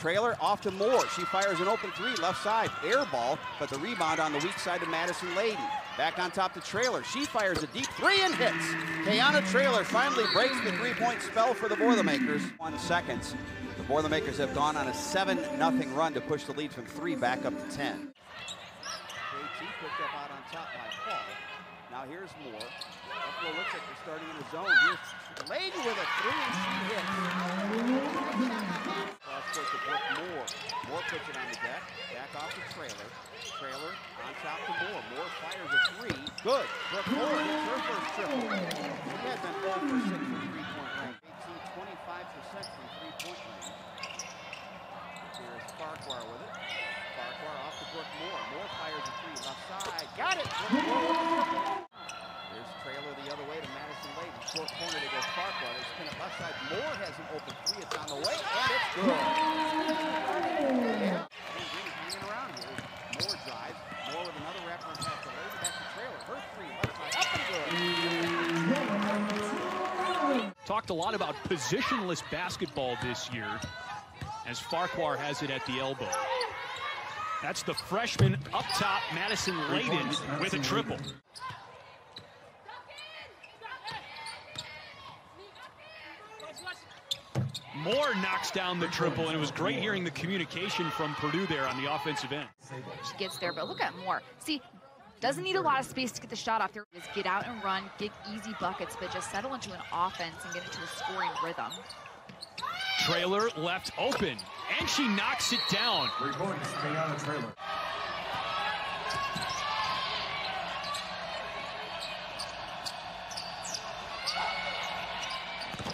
Traylor off to Moore. She fires an open three, left side, air ball, but the rebound on the weak side to Madison Layden. Back on top to Traylor. She fires a deep three and hits. Kayana Traylor finally breaks the three-point spell for the Boilermakers. 1 second. The Boilermakers have gone on a 7-0 run to push the lead from 3 back up to 10. JT picked up out on top by Paul. Now here's Moore. Buffalo looks like they're starting in the zone. Here's Layden with a three and she hits. Cross-court to Brooke Moore. Moore puts it on the deck. Back off to Traylor. Traylor on top to Moore. Moore fires a three. Good. Brooke Moore hits her first triple. She has been 0 for 6 from three-point range. 25% from three-point range. Here's Farquhar with it. Farquhar off to Brooke Moore. Moore fires a three left side. Got it! Brooke Moore with the triple. There's Traylor the other way to Madison Layden. Short corner to go Farquhar. They spin it left side. Moore has an open three. It's on the way, and it's good. Yeah. Green's around here. Moore drives. Moore with another wrapper and pass to Layden. Back to Traylor. Her three left side. Up and good. Talked a lot about positionless basketball this year, as Farquhar has it at the elbow. That's the freshman up top, Madison Layden, with a triple. Moore knocks down the triple, and it was great hearing the communication from Purdue there on the offensive end. She gets there, but look at Moore. See, doesn't need a lot of space to get the shot off there. Just get out and run, get easy buckets, but just settle into an offense and get into a scoring rhythm. Traylor left open, and she knocks it down. 3 points, Kayana Traylor.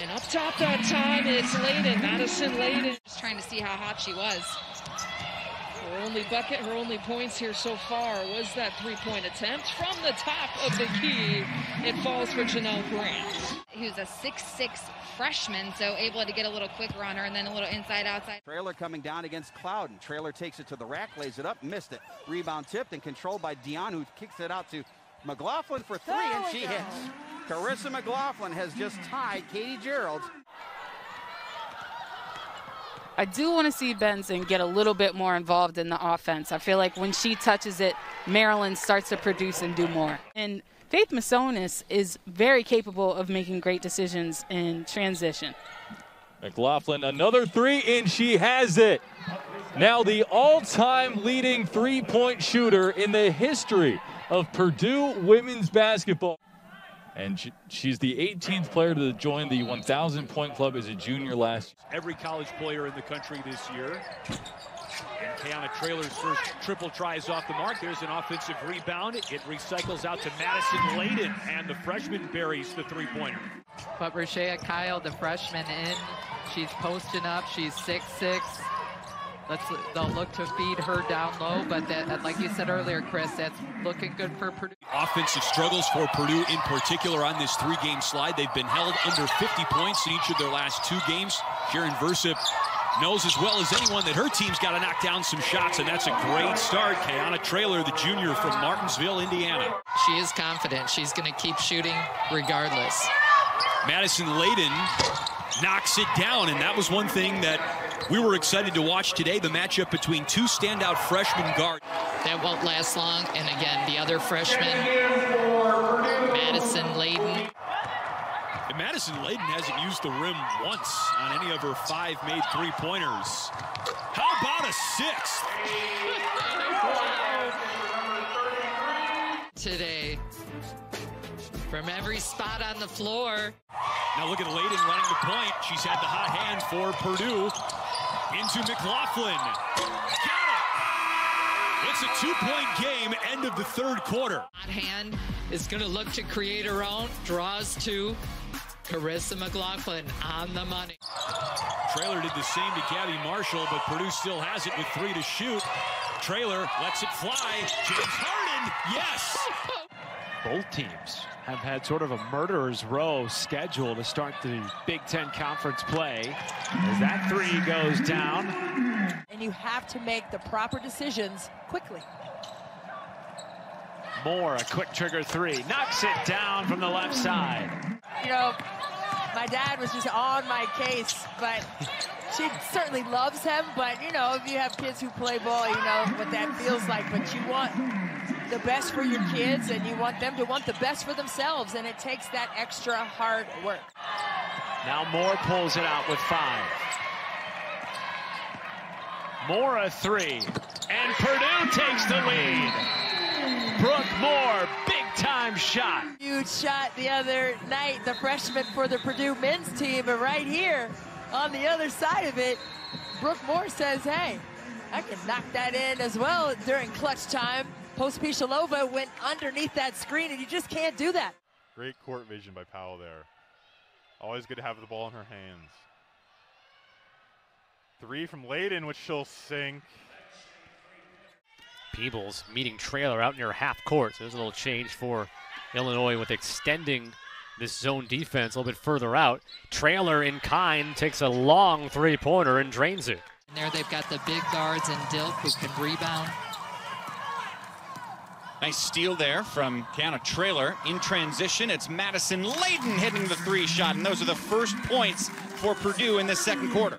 And up top that time, it's Layden, Madison Layden. Just trying to see how hot she was. Her only bucket, her only points here so far was that three-point attempt from the top of the key. It falls for Janelle Grant, who's a 6'6" freshman, so able to get a little quicker on her and then a little inside-outside. Traylor coming down against Clouden. Traylor takes it to the rack, lays it up, missed it. Rebound tipped and controlled by Dion, who kicks it out to McLaughlin for three, and she hits. Carissa McLaughlin has just tied Katie Gerald. I do want to see Benson get a little bit more involved in the offense. I feel like when she touches it, Maryland starts to produce and do more. And Faith Masonis is very capable of making great decisions in transition. McLaughlin, another three, and she has it. Now the all-time leading three-point shooter in the history of Purdue women's basketball. And she's the 18th player to join the 1,000-point club as a junior last year. Every college player in the country this year. And Kayana Traylor's first triple tries off the mark. There's an offensive rebound. It recycles out to Madison Layden, and the freshman buries the three-pointer. But Rochelle Kyle, the freshman in, she's posting up. She's 6'6". They'll look to feed her down low, but that, like you said earlier, Chris, that's looking good for Purdue. Offensive struggles for Purdue in particular on this three-game slide. They've been held under 50 points in each of their last 2 games. Sharon Versip knows as well as anyone that her team's got to knock down some shots, and that's a great start. Kayana Traylor, the junior from Martinsville, Indiana. She is confident. She's going to keep shooting regardless. Madison Layden knocks it down, and that was one thing that we were excited to watch today, the matchup between 2 standout freshman guards. That won't last long, and again, the other freshman, Madison Layden. And Madison Layden hasn't used the rim once on any of her 5 made three-pointers. How about a 6th? Today, from every spot on the floor. Now look at Layden running the point. She's had the hot hand for Purdue. Into McLaughlin. Got it! It's a 2-point game, end of the 3rd quarter. Hot hand is going to look to create her own. Draws to Carissa McLaughlin on the money. Traylor did the same to Gabby Marshall, but Purdue still has it with 3 to shoot. Traylor lets it fly. James Harden, yes! Both teams have had sort of a murderer's row schedule to start the Big Ten conference play. As that three goes down. And you have to make the proper decisions quickly. Moore, a quick trigger three. Knocks it down from the left side. You know, my dad was just on my case, but She certainly loves him, but, you know, if you have kids who play ball, you know what that feels like. But you want the best for your kids, and you want them to want the best for themselves, and it takes that extra hard work. Now Moore pulls it out with 5. Moore a 3, and Purdue takes the lead. Brooke Moore, big-time shot. Huge shot the other night, the freshman for the Purdue men's team, but right here, on the other side of it, Brooke Moore says, hey, I can knock that in as well during clutch time. Pospisilova went underneath that screen, and you just can't do that. Great court vision by Powell there. Always good to have the ball in her hands. 3 from Layden, which she'll sink. Peebles meeting Traylor out near half court. So there's a little change for Illinois with extending this zone defense a little bit further out. Traylor in kind takes a long three-pointer and drains it. And there they've got the big guards and Dilk who can rebound. Nice steal there from Kayana Traylor. In transition, it's Madison Layden hitting the three shot, and those are the first points for Purdue in this second quarter.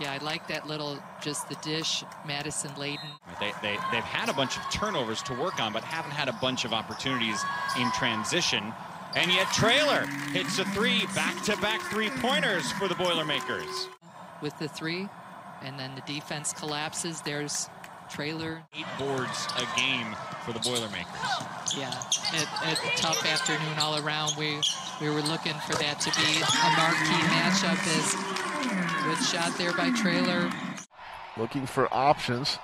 Yeah, I like that little, just the dish, Madison Layden. They've had a bunch of turnovers to work on, but haven't had a bunch of opportunities in transition. And yet Traylor hits a three, back-to-back three-pointers for the Boilermakers. With the 3, and then the defense collapses, there's Traylor. 8 boards a game for the Boilermakers. Yeah, a tough afternoon all around. We were looking for that to be a marquee matchup. Good shot there by Traylor. Looking for options.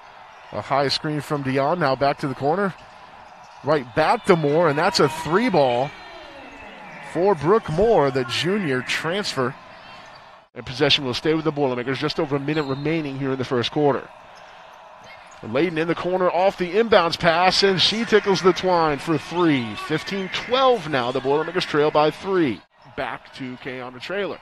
A high screen from Dion, now back to the corner. Right back to Moore, and that's a three ball for Brooke Moore, the junior transfer. And possession will stay with the Boilermakers. Just over a minute remaining here in the first quarter. Layden in the corner off the inbounds pass, and she tickles the twine for 3. 15-12 now. The Boilermakers trail by 3. Back to Kayana Traylor.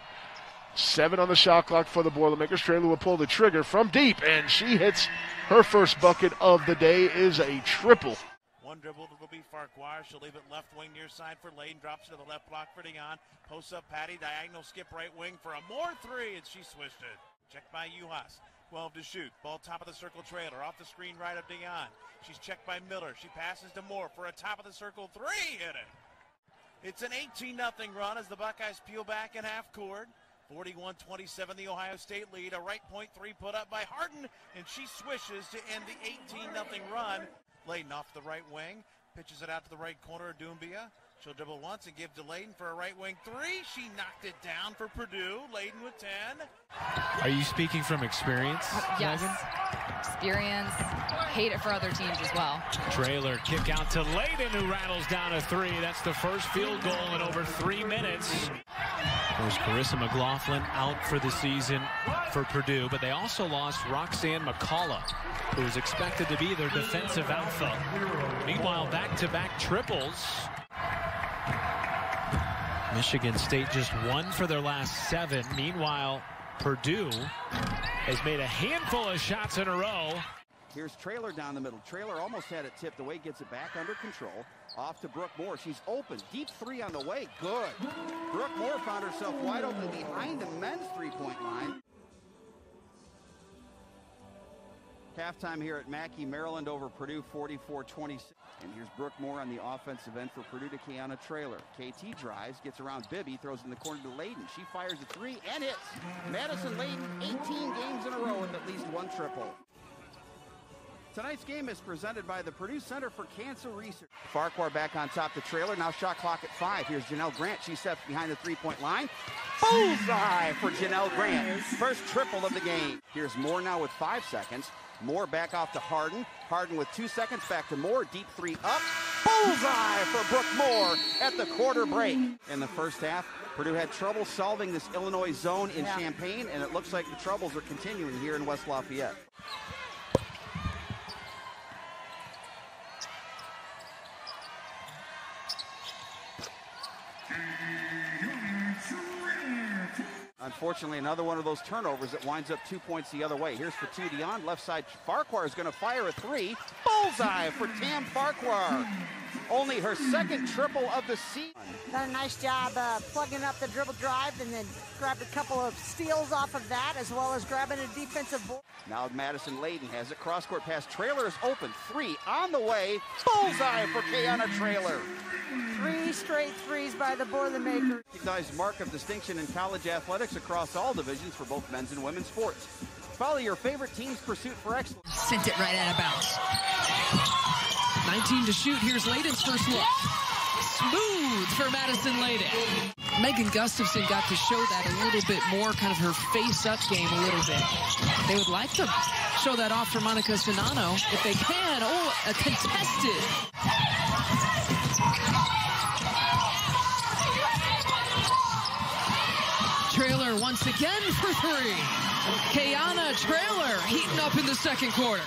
7 on the shot clock for the Boilermakers. Traylor will pull the trigger from deep, and she hits her first bucket of the day. Is a triple. One dribble will be Farquhar. She'll leave it left wing near side for Layden. Drops it to the left block for Dion. Posts up Patty. Diagonal skip right wing for a more 3, and she swished it. Checked by Uhas. 12 to shoot. Ball top of the circle Traylor. Off the screen right of Dion. She's checked by Miller. She passes to Moore for a top of the circle 3. Hit it. It's an 18-0 run as the Buckeyes peel back in half court. 41-27 the Ohio State lead. A right point 3 put up by Harden, and she swishes to end the 18-0 run. Layden off the right wing. Pitches it out to the right corner of Doumbia. She'll dribble once and give to Layden for a right wing 3. She knocked it down for Purdue. Layden with 10. Are you speaking from experience? Yes. Megan? Experience. Hate it for other teams as well. Traylor kick out to Layden, who rattles down a 3. That's the first field goal in over 3 minutes. There's Carissa McLaughlin out for the season for Purdue, but they also lost Roxanne McCullough, who is expected to be their defensive alpha. Meanwhile, back-to-back triples. Michigan State just won for their last 7. Meanwhile, Purdue has made a handful of shots in a row. Here's Traylor down the middle. Traylor almost had it tipped away, gets it back under control. Off to Brooke Moore. She's open. Deep 3 on the way. Good. Brooke Moore found herself wide open behind the men's three-point line. Halftime here at Mackey, Maryland over Purdue, 44-26. And here's Brooke Moore on the offensive end for Purdue to Kayana Traylor. KT drives, gets around Bibby, throws in the corner to Layden. She fires a 3 and hits. Madison Layden, 18 games in a row with at least 1 triple. Tonight's game is presented by the Purdue Center for Cancer Research. Farquhar back on top the Traylor. Now shot clock at 5. Here's Janelle Grant. She steps behind the three-point line. Bullseye for Janelle Grant. First triple of the game. Here's Moore now with 5 seconds. Moore back off to Harden. Harden with 2 seconds. Back to Moore. Deep 3 up. Bullseye for Brooke Moore at the quarter break. In the first half, Purdue had trouble solving this Illinois zone in Champaign, and it looks like the troubles are continuing here in West Lafayette. unfortunately, another one of those turnovers that winds up 2 points the other way. Here's for two, Dionne, left side. Farquhar is going to fire a three. Bullseye for Tam Farquhar. Only her second triple of the season. Done a nice job plugging up the dribble drive and then grabbed a couple of steals off of that, as well as grabbing a defensive ball. Now Madison Layden has it. Cross-court pass. Traylor is open. Three on the way. Bullseye for Kayana Traylor. Three straight threes by the Boilermakers. Recognized mark of distinction in college athletics across all divisions for both men's and women's sports. Follow your favorite team's pursuit for excellence. Sent it right out of bounds. 19 to shoot. Here's Layden's first look. Smooth for Madison Layden. Megan Gustafson got to show that a little bit more, kind of her face-up game a little bit. They would like to show that off for Monica Sinano if they can. Oh, a contested. Traylor once again for three. Kayana Traylor heating up in the second quarter.